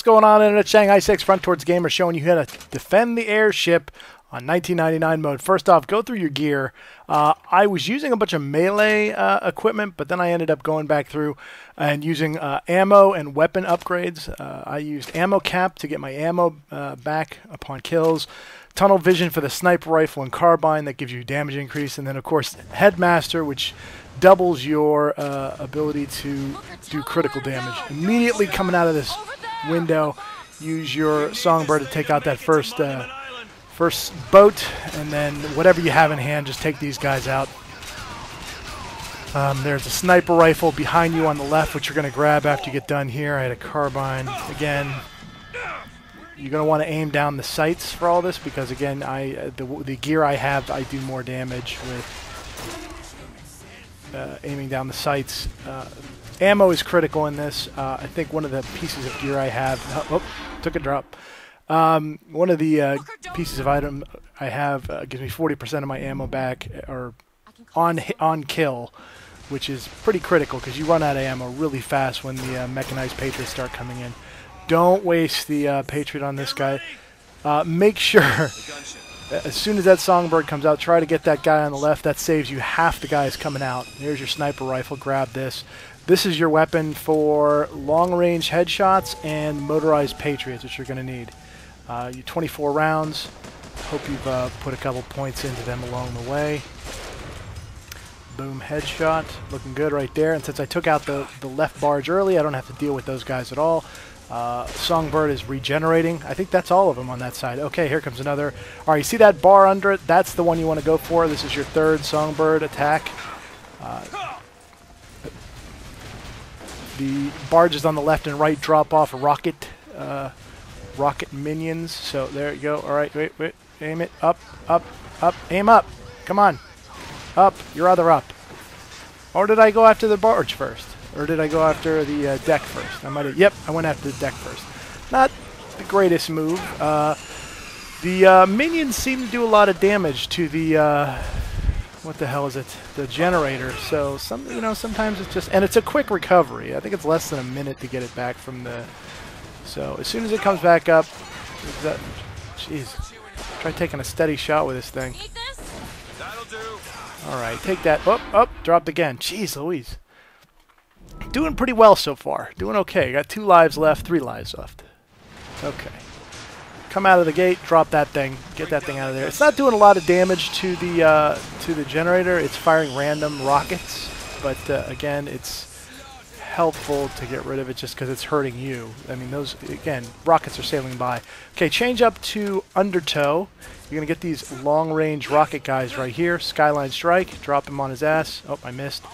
What's going on, Internet? Chang I6 Front Towards Gamer showing you how to defend the airship on 1999 mode. First off, go through your gear. I was using a bunch of melee equipment, but then I ended up going back through and using ammo and weapon upgrades. I used ammo cap to get my ammo back upon kills. Tunnel vision for the sniper rifle and carbine that gives you damage increase. And then, of course, headmaster, which doubles your ability to do critical damage. Immediately coming out of this window, use your songbird to take out that first boat, and then whatever you have in hand, just take these guys out. There's a sniper rifle behind you on the left, which you're going to grab after you get done here. I had a carbine. Again, you're going to want to aim down the sights for all this because, again, the gear I have, I do more damage with aiming down the sights. Ammo is critical in this. I think one of the pieces of gear I have... Oh, took a drop. One of the pieces of item I have gives me 40% of my ammo back or on kill, which is pretty critical because you run out of ammo really fast when the mechanized Patriots start coming in. Don't waste the Patriot on this guy. Make sure... As soon as that songbird comes out, try to get that guy on the left. That saves you half the guys coming out. There's your sniper rifle. Grab this. This is your weapon for long-range headshots and motorized Patriots, which you're going to need. You 24 rounds. Hope you've put a couple points into them along the way. Boom, headshot. Looking good right there. And since I took out the left barge early, I don't have to deal with those guys at all. Songbird is regenerating. I think that's all of them on that side. Okay, here comes another. All right, you see that bar under it? That's the one you want to go for. This is your third Songbird attack. The barges on the left and right drop off rocket minions. So there you go. All right, wait. Aim it up, up, up. Aim up. Come on. Up. Your other up. Or did I go after the barge first? Or did I go after the deck first? I might have. Yep, I went after the deck first. Not the greatest move. The minions seem to do a lot of damage to the what the hell is it? The generator. So sometimes it's just, and it's a quick recovery. I think it's less than a minute to get it back from the. So as soon as it comes back up, jeez, try taking a steady shot with this thing. All right, take that. Up, oh, up, oh, dropped again. Jeez, Louise. Doing pretty well so far. Doing okay. Got 3 lives left. Okay. Come out of the gate. Drop that thing. Get that thing out of there. It's not doing a lot of damage to the generator. It's firing random rockets, but again, it's helpful to get rid of it just because it's hurting you. I mean, those again rockets are sailing by. Okay, change up to undertow. You're gonna get these long-range rocket guys right here. Skyline strike. Drop him on his ass. Oh, I missed.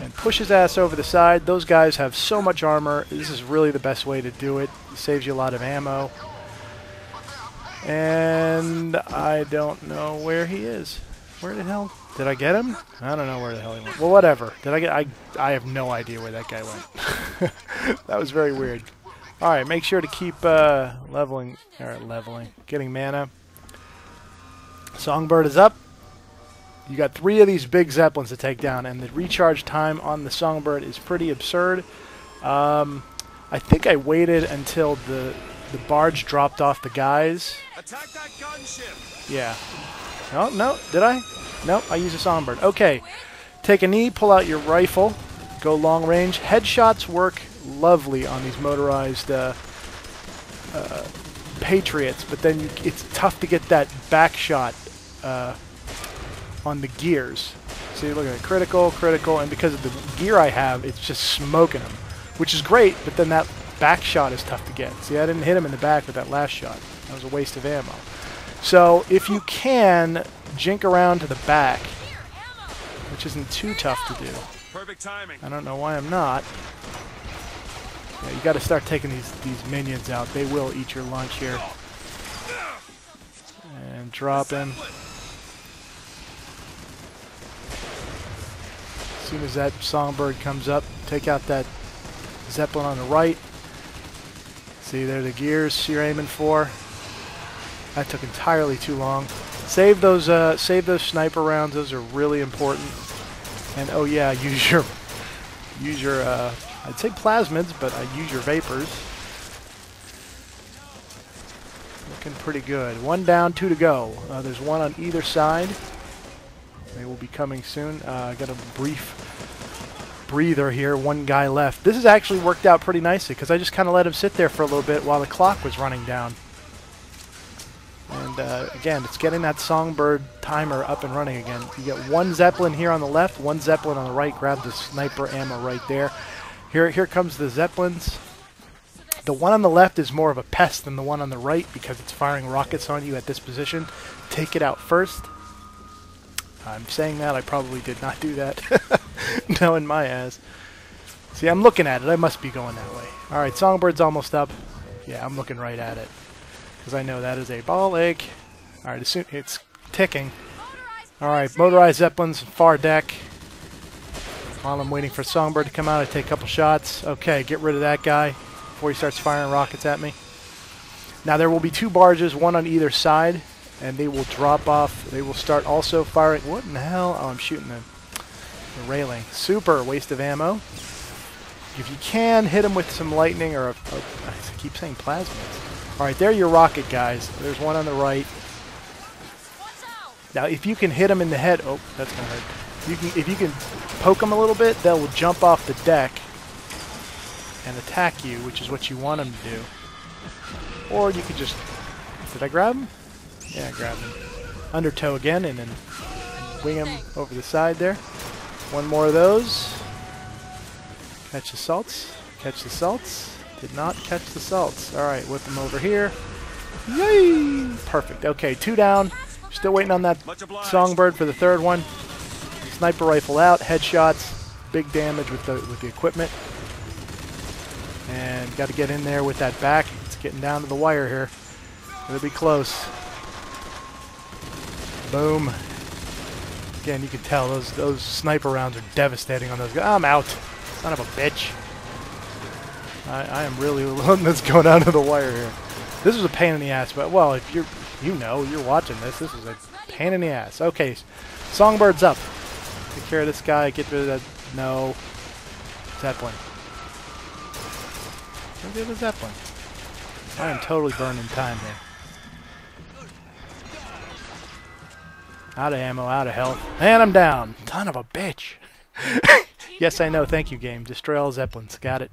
And push his ass over the side. Those guys have so much armor. This is really the best way to do it. It saves you a lot of ammo. And I don't know where he is. Where the hell? Did I get him? I don't know where the hell he went. Well, whatever. Did I get... I have no idea where that guy went. That was very weird. All right, make sure to keep leveling. Or leveling. Getting mana. Songbird is up. You got 3 of these big Zeppelins to take down, and the recharge time on the Songbird is pretty absurd. I think I waited until the barge dropped off the guys. Attack that gunship. Yeah. No, did I? No, I used a Songbird. Okay. Take a knee, pull out your rifle, go long range. Headshots work lovely on these motorized Patriots, but then it's tough to get that back shot on the gears. See, look at it. Critical, and because of the gear I have, it's just smoking them, which is great, but then that back shot is tough to get. See, I didn't hit him in the back with that last shot. That was a waste of ammo. So if you can, jink around to the back, which isn't too tough to do. Perfect timing. I don't know why I'm not. Yeah, you got to start taking these minions out. They will eat your lunch here. And drop him. As soon as that Songbird comes up, take out that Zeppelin on the right. See, they're the gears you're aiming for. That took entirely too long. Save those sniper rounds. Those are really important. And oh yeah, use your I'd say plasmids, but I use your vapors. Looking pretty good. One down, two to go. There's one on either side. They will be coming soon. Got a brief breather here. One guy left. This has actually worked out pretty nicely because I just kind of let him sit there for a little bit while the clock was running down. And again, it's getting that Songbird timer up and running again. You get one Zeppelin here on the left, one Zeppelin on the right. Grab the sniper ammo right there. Here comes the Zeppelins. The one on the left is more of a pest than the one on the right because it's firing rockets on you at this position. Take it out first. I'm saying that. I probably did not do that. Knowing my ass. See, I'm looking at it. I must be going that way. All right, Songbird's almost up. Yeah, I'm looking right at it because I know that is a ball ache. All right, it's ticking. All right, motorized Zeppelins, far deck. While I'm waiting for Songbird to come out, I take a couple shots. Okay, get rid of that guy before he starts firing rockets at me. Now there will be two barges, one on either side, and they will drop off. They will start also firing. What in the hell? Oh, I'm shooting the railing. Super waste of ammo. If you can, hit him with some lightning or I keep saying plasmids. All right, there are your rocket guys. There's one on the right. Now, if you can hit him in the head, oh, that's gonna hurt. If you can poke them a little bit, they'll jump off the deck and attack you, which is what you want them to do. Or you could just... Did I grab him? Yeah, I grabbed him. Undertow again and then wing him over the side there. One more of those. Catch the salts. Catch the salts. Did not catch the salts. Alright, whip him over here. Yay! Perfect. Okay, two down. Still waiting on that Songbird for the third one. Sniper rifle out, headshots, big damage with the equipment. And got to get in there with that back. It's getting down to the wire here. It'll be close. Boom. Again, you can tell those sniper rounds are devastating on those guys. I'm out. Son of a bitch. I am really alone that's going down to the wire here. This is a pain in the ass, but well, if you're watching this, this is a pain in the ass. Okay, Songbird's up. Take care of this guy, get rid of that... No. Zeppelin. Get rid of the Zeppelin. I am totally burning time here. Out of ammo, out of health. And I'm down. Son of a bitch. Yes, I know. Thank you, game. Destroy all Zeppelins. Got it.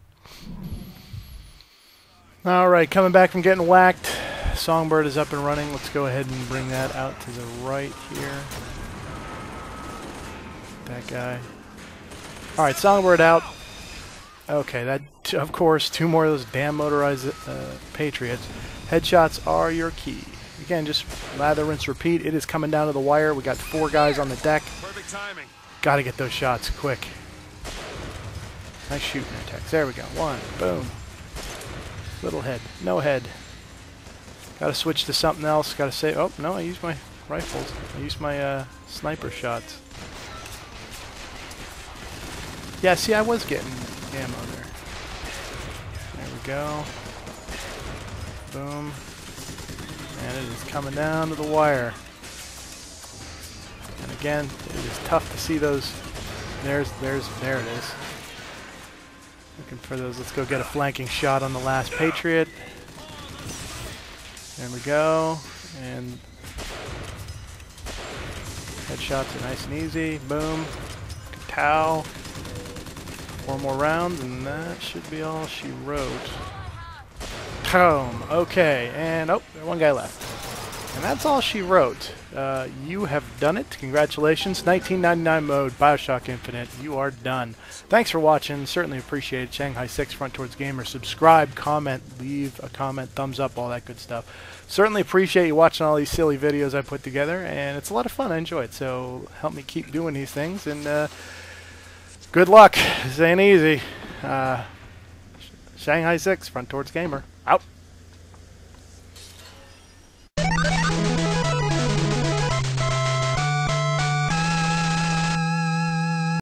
Alright, coming back from getting whacked. Songbird is up and running. Let's go ahead and bring that out to the right here. That guy. Alright, Songbird out. Okay, that, of course, two more of those damn motorized Patriots. Headshots are your key. Again, just lather, rinse, repeat. It is coming down to the wire. We got four guys on the deck. Perfect timing. Gotta get those shots quick. Nice shooting attacks. There we go. One. Boom. Little head. No head. Gotta switch to something else. Gotta say, oh, no, I used my rifles. I used my sniper shots. Yeah, see, I was getting ammo there. There we go. Boom. And it is coming down to the wire. And again, it is tough to see those. There it is. Looking for those. Let's go get a flanking shot on the last Patriot. There we go. And headshots are nice and easy. Boom. Katow. Four more rounds, and that should be all she wrote. Boom. Okay, and oh, one guy left. And that's all she wrote. You have done it. Congratulations. 1999 mode, Bioshock Infinite. You are done. Thanks for watching. Certainly appreciate it. Shanghai 6 Front Towards Gamer. Subscribe, comment, leave a comment, thumbs up, all that good stuff. Certainly appreciate you watching all these silly videos I put together, and it's a lot of fun. I enjoy it, so help me keep doing these things, and... good luck. This ain't easy. Shanghai 6 Front Towards Gamer. Out.